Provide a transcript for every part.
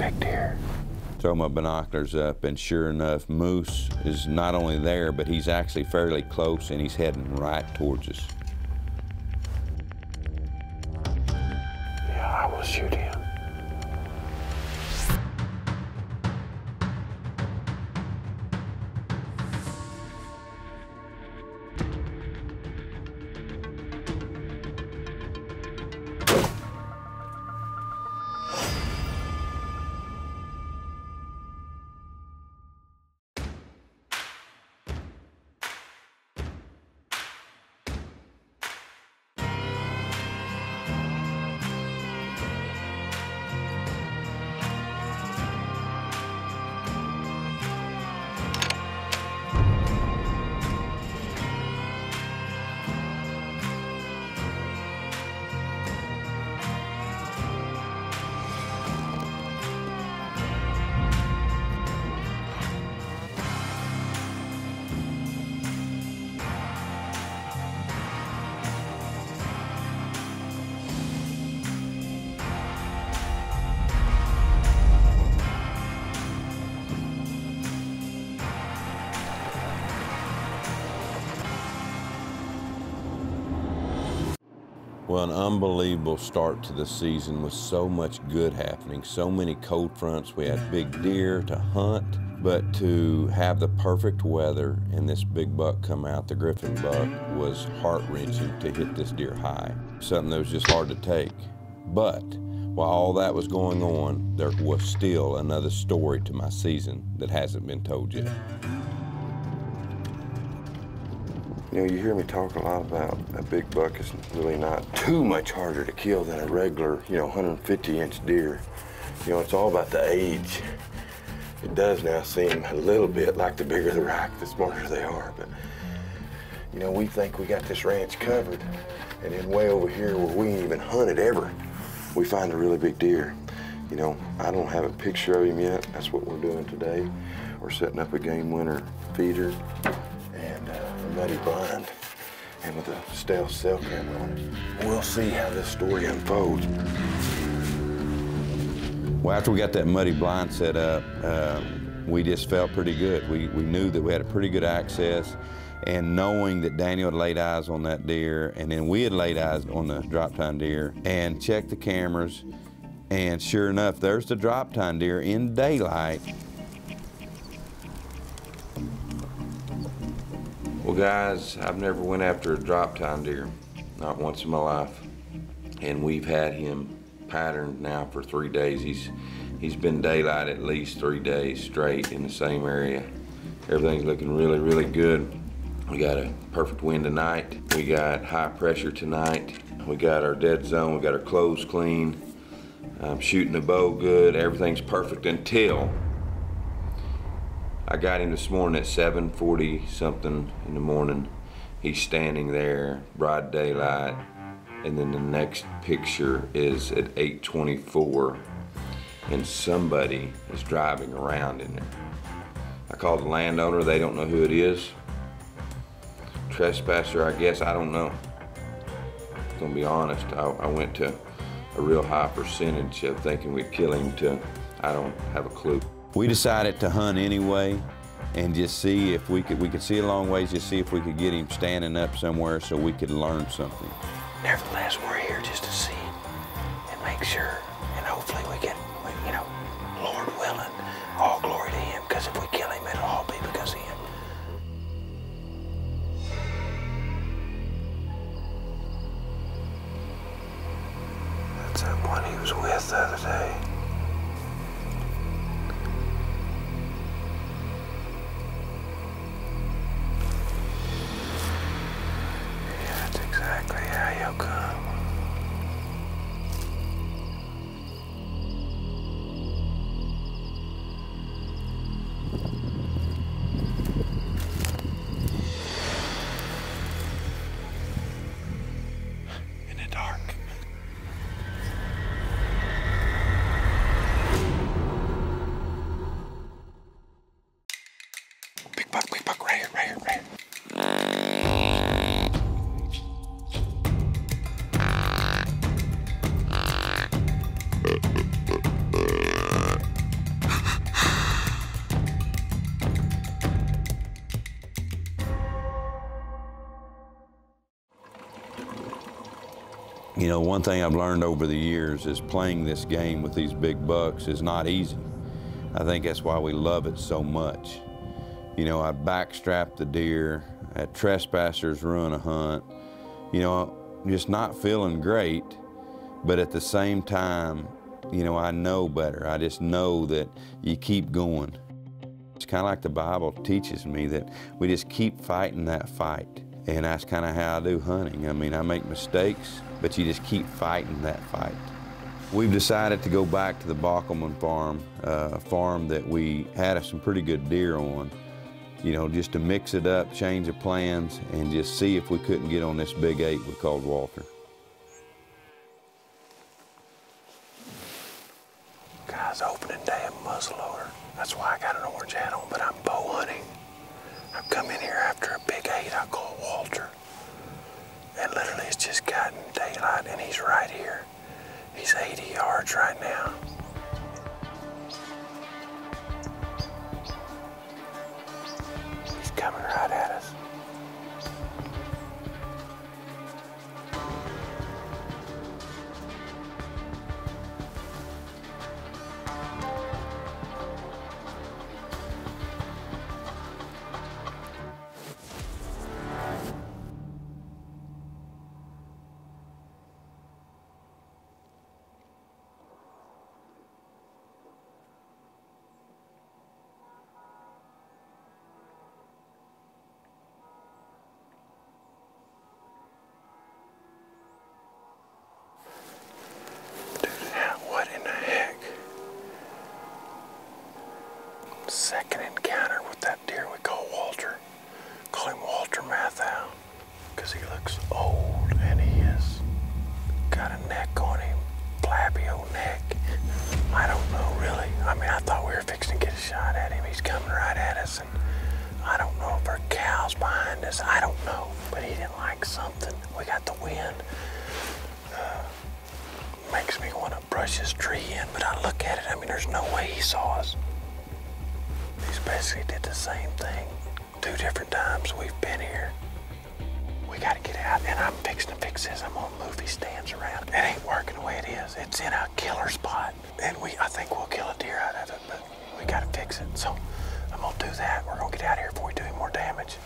prospect here. Throw my binoculars up, and sure enough, Moose is not only there, but he's actually fairly close, and he's heading right towards us. Yeah, I will shoot him. Well, an unbelievable start to the season with so much good happening, so many cold fronts. We had big deer to hunt, but to have the perfect weather and this big buck come out, the griffin buck, was heart-wrenching to hit this deer high, something that was just hard to take. But while all that was going on, there was still another story to my season that hasn't been told yet. You know, you hear me talk a lot about a big buck is really not too much harder to kill than a regular, you know, 150-inch deer. You know, it's all about the age. It does now seem a little bit like the bigger the rack, the smarter they are. But, you know, we think we got this ranch covered, and then way over here where we ain't even hunted ever, we find a really big deer. You know, I don't have a picture of him yet. That's what we're doing today. We're setting up a game winner feeder. Muddy blind, and with a stealth cell camera on it. We'll see how this story unfolds. Well, after we got that muddy blind set up, we just felt pretty good. We knew that we had a pretty good access, and knowing that Daniel had laid eyes on that deer, and then we had laid eyes on the drop-tine deer, and checked the cameras, and sure enough, there's the drop-tine deer in daylight. Well, guys, I've never went after a drop-tine deer, not once in my life. And we've had him patterned now for 3 days. He's been daylight at least 3 days straight in the same area. Everything's looking really, really good. We got a perfect wind tonight. We got high pressure tonight. We got our dead zone. We got our clothes clean. I'm shooting the bow good. Everything's perfect until I got him this morning at 7:40 something in the morning. He's standing there, broad daylight. And then the next picture is at 8:24, and somebody is driving around in there. I called the landowner, they don't know who it is. Trespasser, I guess, I don't know. I'm gonna be honest, I went to a real high percentage of thinking we'd kill him to, I don't have a clue. We decided to hunt anyway and just see if we could see a long ways, just see if we could get him standing up somewhere so we could learn something. Nevertheless, we're here just to see and make sure, and hopefully we can, you know, Lord willing, all glory to him, because if we kill him, it'll all be because of him. That's that one he was with the other day. Exactly how you come. You know, one thing I've learned over the years is playing this game with these big bucks is not easy. I think that's why we love it so much. You know, I backstrapped the deer, had trespassers ruin a hunt, you know, just not feeling great, but at the same time, you know, I know better. I just know that you keep going. It's kind of like the Bible teaches me that we just keep fighting that fight. And that's kind of how I do hunting. I mean, I make mistakes, but you just keep fighting that fight. We've decided to go back to the Bauchelman farm, a farm that we had some pretty good deer on, you know, just to mix it up, change the plans, and just see if we couldn't get on this big eight we called Walther. Guys, opening day of muzzleloader. That's why I got an orange hat on, but I'm bow hunting. I've come in here after a big eight I call Walther. And literally it's just gotten daylight and he's right here. He's 80 yards right now. Coming right at us. Second encounter with that deer we call Walther. Call him Walther Matthau, because he looks old, and he is. Got a neck on him, flabby old neck. I don't know really. I mean, I thought we were fixing to get a shot at him. He's coming right at us, and I don't know if our cow's behind us. I don't know, but he didn't like something. We got the wind. Makes me want to brush his tree in, but I look at it, I mean, there's no way he saw us. He's basically did the same thing 2 different times we've been here. We gotta get out, and I'm fixing to fix this. I'm gonna move these stands around. It ain't working the way it is. It's in a killer spot, and I think we'll kill a deer out of it, but we gotta fix it. So I'm gonna do that. We're gonna get out of here before we do any more damage.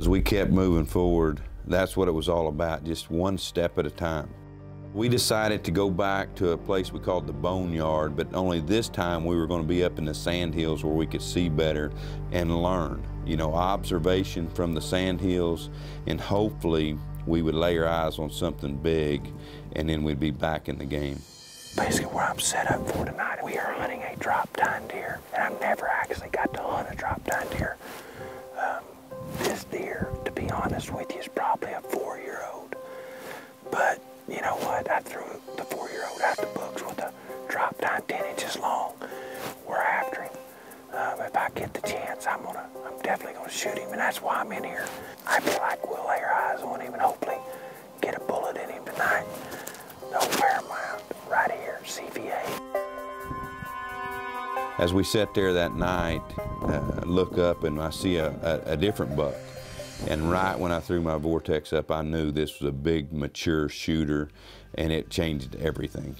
As we kept moving forward, that's what it was all about, just one step at a time. We decided to go back to a place we called the Boneyard, but only this time we were going to be up in the sand hills where we could see better and learn. You know, observation from the sand hills, and hopefully we would lay our eyes on something big, and then we'd be back in the game. Basically where I'm set up for tonight, we are hunting a drop-tine deer, and I've never actually got to hunt a drop-tine deer. This deer, to be honest with you, is probably a 4-year-old, but you know what, I threw the 4-year-old out the books with a drop down 10 inches long. We're after him. If I get the chance, I'm definitely gonna shoot him, and that's why I'm in here. I feel like we'll lay our eyes on him and hopefully get a bullet in him tonight. No Paramount, right here, CVA. As we sat there that night, look up and I see a different buck. And right when I threw my Vortex up, I knew this was a big, mature shooter, and it changed everything.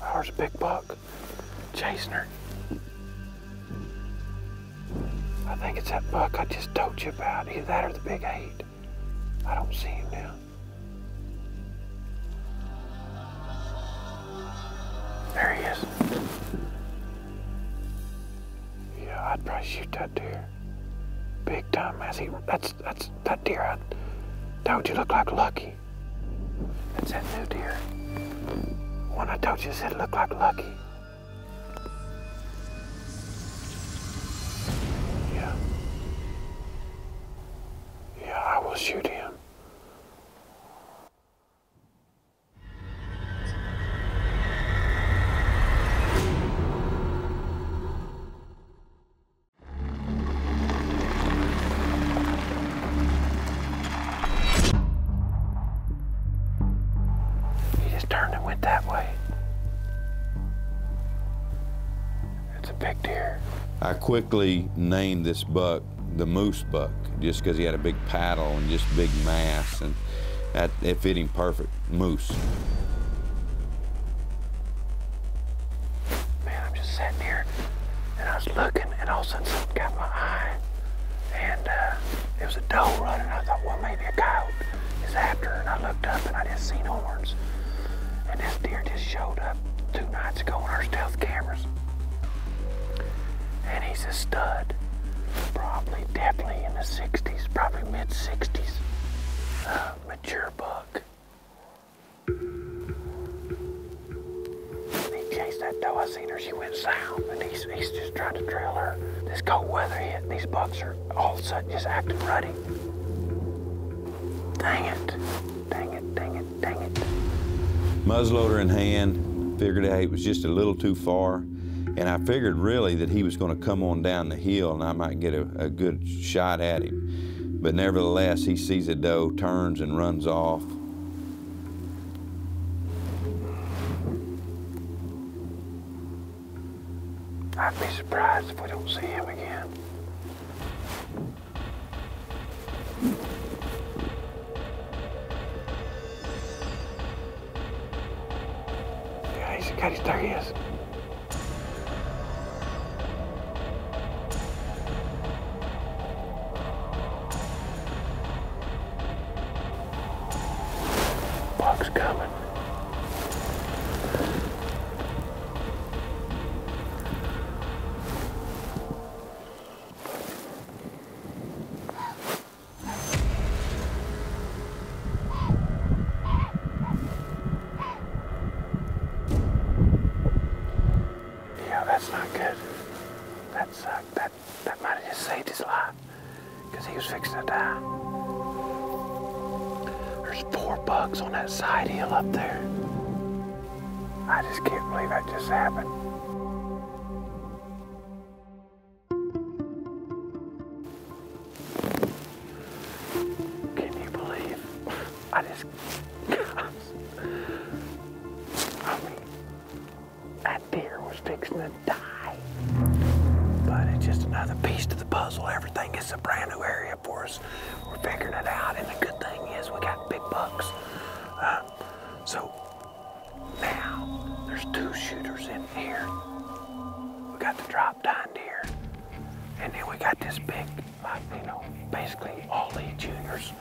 There's a big buck chasing her. I think it's that buck I just told you about. Either that or the big eight. I don't see him now. There he is. Yeah, I'd probably shoot that deer. Big time, Massey. That's that deer. I told you looked like Lucky. That's that new deer. One I told you said looked like Lucky. Yeah. Yeah, I will shoot him. I quickly named this buck the Moose Buck, just because he had a big paddle and just big mass, and That it fit him perfect. Moose. Man, I'm just sitting here and I was looking and all of a sudden something got my eye. And it was a doe running. I thought, well, maybe a coyote is after her. And I looked up and I just seen horns. And this deer just showed up 2 nights ago on our stealth cameras. And he's a stud. Probably, definitely in the 60s, probably mid-60s. Mature buck. And he chased that doe. I seen her. She went south, and he's just trying to trail her. This cold weather hit, and these bucks are all of a sudden just acting ruddy. Dang it! Dang it! Dang it! Dang it! Muzzleloader in hand, figured out it was just a little too far, and I figured really that he was going to come on down the hill, and I might get a good shot at him. But nevertheless, he sees a doe, turns and runs off. I'd be surprised if we don't see him again. Yeah, he's got his, there he is. Coming. Yeah, that's not good. That sucked. That might have just saved his life, because he was fixing to die. There's 4 bucks on that side hill up there. I just can't believe that just happened. Can you believe? I just... I mean, that deer was fixing to die. But it's just another piece to the puzzle. Everything is a brand new area for us. We're figuring it out, and the good thing is we got big bucks. So now there's 2 shooters in here. We got the drop down deer, and then we got this big, like, you know, basically all these juniors.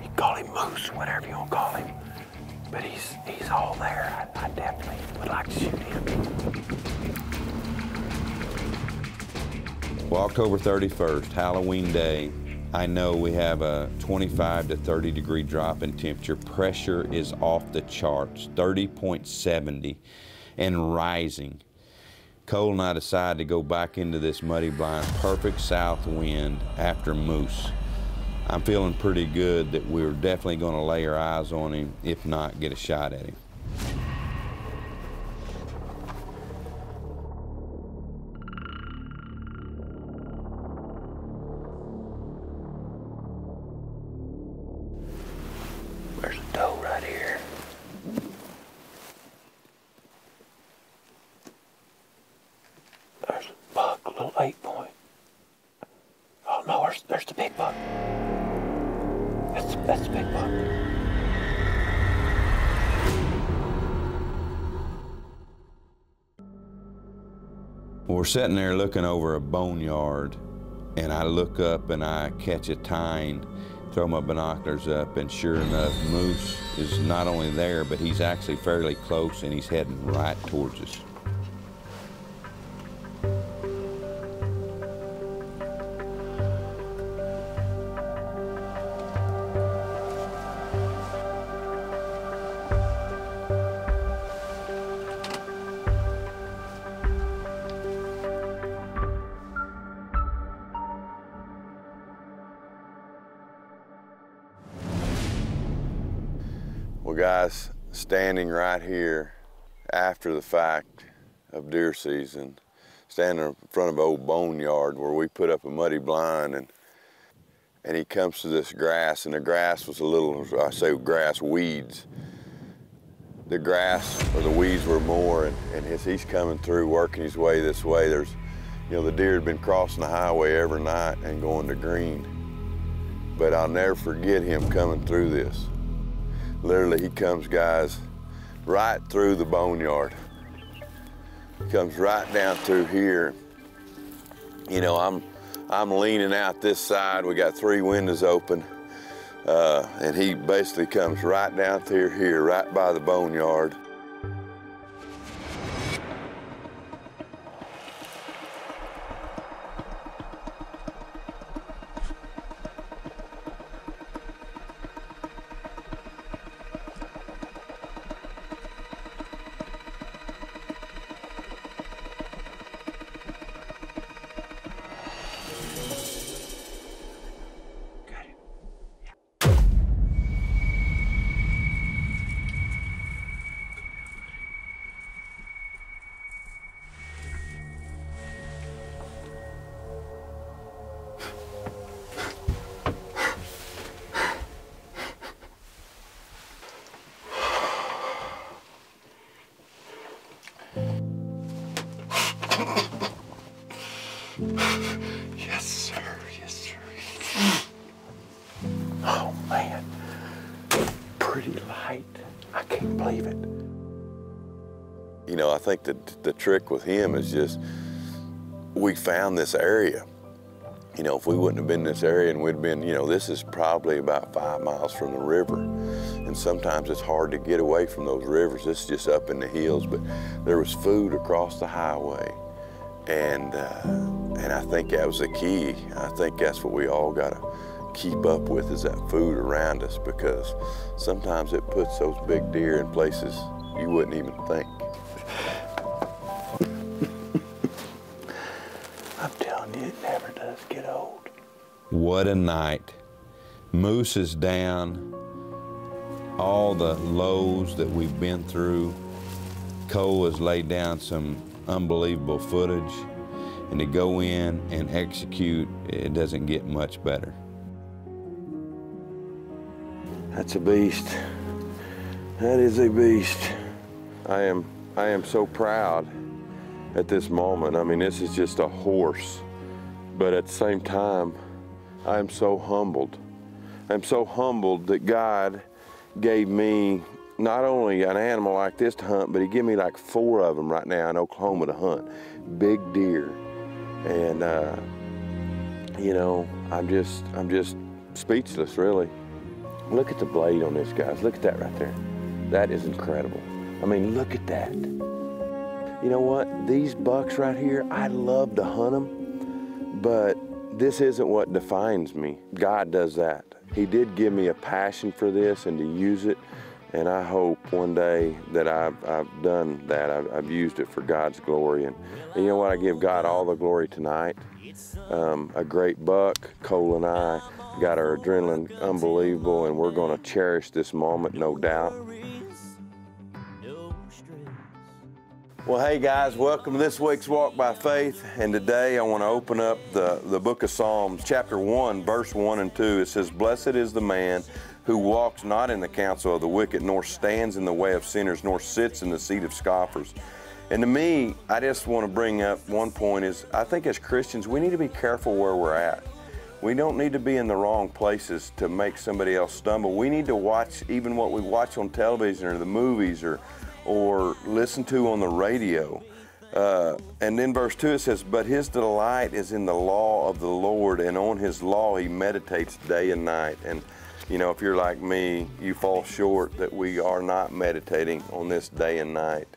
You call him Moose, whatever you want to call him, but he's all there. I definitely would like to shoot him. Well, October 31st, Halloween day, I know we have a 25 to 30 degree drop in temperature. Pressure is off the charts, 30.70 and rising. Cole and I decide to go back into this muddy blind, perfect south wind after moose. I'm feeling pretty good that we're definitely going to lay our eyes on him, if not get a shot at him. There's the big buck. That's the big buck. We're sitting there looking over a boneyard, and I look up and I catch a tine, throw my binoculars up, and sure enough, Moose is not only there, but he's actually fairly close, and he's heading right towards us. Well, guys, standing right here after the fact of deer season, standing in front of old Boneyard where we put up a muddy blind, and he comes to this grass, and the grass was a little, I say grass, weeds. The grass or the weeds were more, and he's coming through, working his way this way. There's, you know, the deer had been crossing the highway every night and going to green. But I'll never forget him coming through this. Literally, he comes, guys, right through the boneyard. He comes right down through here. You know, I'm leaning out this side. We got three windows open. And he basically comes right down through here, right by the boneyard. I think that the trick with him is just, we found this area. You know, if we wouldn't have been in this area and we'd been, you know, this is probably about 5 miles from the river. And sometimes it's hard to get away from those rivers. This is just up in the hills, but there was food across the highway. And I think that was the key. I think that's what we all gotta keep up with, is that food around us, because sometimes it puts those big deer in places you wouldn't even think. I'm telling you, it never does get old. What a night. Moose is down. All the lows that we've been through. Cole has laid down some unbelievable footage. And to go in and execute, it doesn't get much better. That's a beast. That is a beast. I am so proud at this moment. I mean, this is just a horse, but at the same time, I am so humbled. I'm so humbled that God gave me not only an animal like this to hunt, but he gave me like 4 of them right now in Oklahoma to hunt, big deer. And you know, I'm just speechless, really. Look at the blade on this, guys. Look at that right there. That is incredible. I mean, look at that. You know what? These bucks right here, I love to hunt them, but this isn't what defines me. God does that. He did give me a passion for this and to use it, and I hope one day that I've done that. I've used it for God's glory, and you know what? I give God all the glory tonight. A great buck, Cole and I got our adrenaline unbelievable, and we're gonna cherish this moment, no doubt. Well, hey guys, welcome to this week's Walk by Faith. And today I want to open up the book of Psalms, chapter 1, verse 1 and 2. It says, "Blessed is the man who walks not in the counsel of the wicked, nor stands in the way of sinners, nor sits in the seat of scoffers." And to me, I just want to bring up one point is, I think as Christians, we need to be careful where we're at. We don't need to be in the wrong places to make somebody else stumble. We need to watch even what we watch on television or the movies or listen to on the radio. And then verse 2, it says, "But his delight is in the law of the Lord, and on his law he meditates day and night." And you know, if you're like me, you fall short that we are not meditating on this day and night.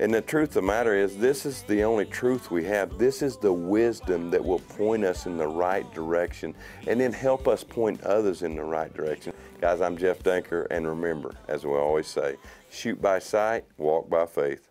And the truth of the matter is, this is the only truth we have. This is the wisdom that will point us in the right direction and then help us point others in the right direction. Guys, I'm Jeff Danker, and remember, as we always say, shoot by sight, walk by faith.